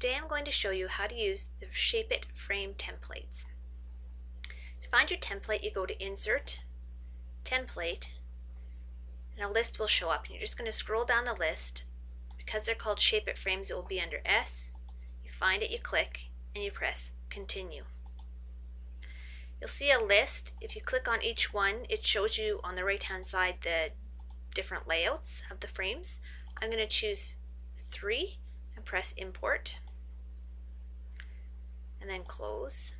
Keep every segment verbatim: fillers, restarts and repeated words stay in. Today I'm going to show you how to use the Shape It Frame templates. To find your template, you go to Insert, Template, and a list will show up. And you're just going to scroll down the list. Because they're called Shape It Frames, it will be under S. You find it, you click, and you press Continue. You'll see a list. If you click on each one, it shows you on the right-hand side the different layouts of the frames. I'm going to choose three and press import and then close.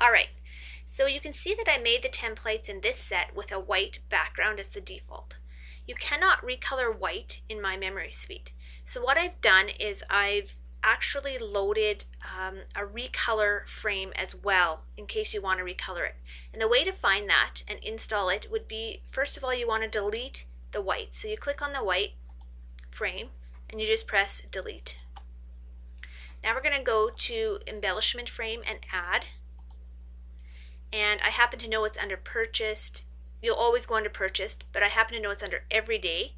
Alright, so you can see that I made the templates in this set with a white background as the default. You cannot recolor white in My Memories Suite. So what I've done is I've actually loaded um, a recolor frame as well in case you want to recolor it. And the way to find that and install it would be, first of all, you want to delete the white. So you click on the white frame and you just press delete. Now we're going to go to embellishment frame and add. And I happen to know it's under purchased. You'll always go under purchased, but I happen to know it's under everyday.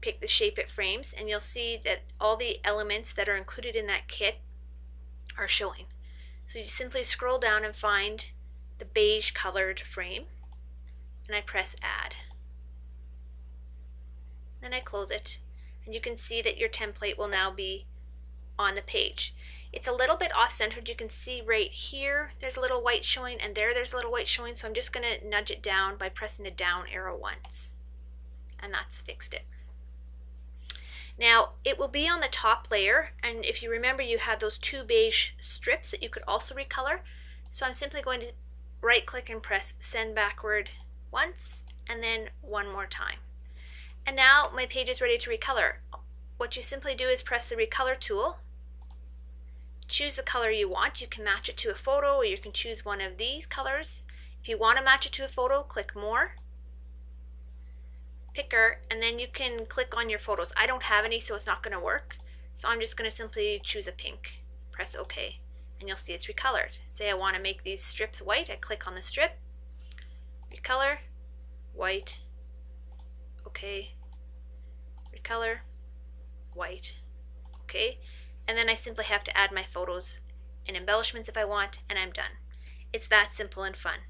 Pick the Shape It Frames and you'll see that all the elements that are included in that kit are showing. So you simply scroll down and find the beige colored frame and I press add. Then I close it and you can see that your template will now be on the page. It's a little bit off-centered. You can see right here there's a little white showing and there there's a little white showing, so I'm just going to nudge it down by pressing the down arrow once, and that's fixed it. Now it will be on the top layer, and if you remember you had those two beige strips that you could also recolor. So I'm simply going to right click and press send backward once and then one more time. And now my page is ready to recolor. What you simply do is press the recolor tool, choose the color you want. You can match it to a photo or you can choose one of these colors. If you want to match it to a photo, click more, picker, and then you can click on your photos. I don't have any, so it's not going to work. So I'm just going to simply choose a pink, press OK, and you'll see it's recolored. Say I want to make these strips white, I click on the strip, recolor, white, OK, recolor, white, OK, and then I simply have to add my photos and embellishments if I want, and I'm done. It's that simple and fun.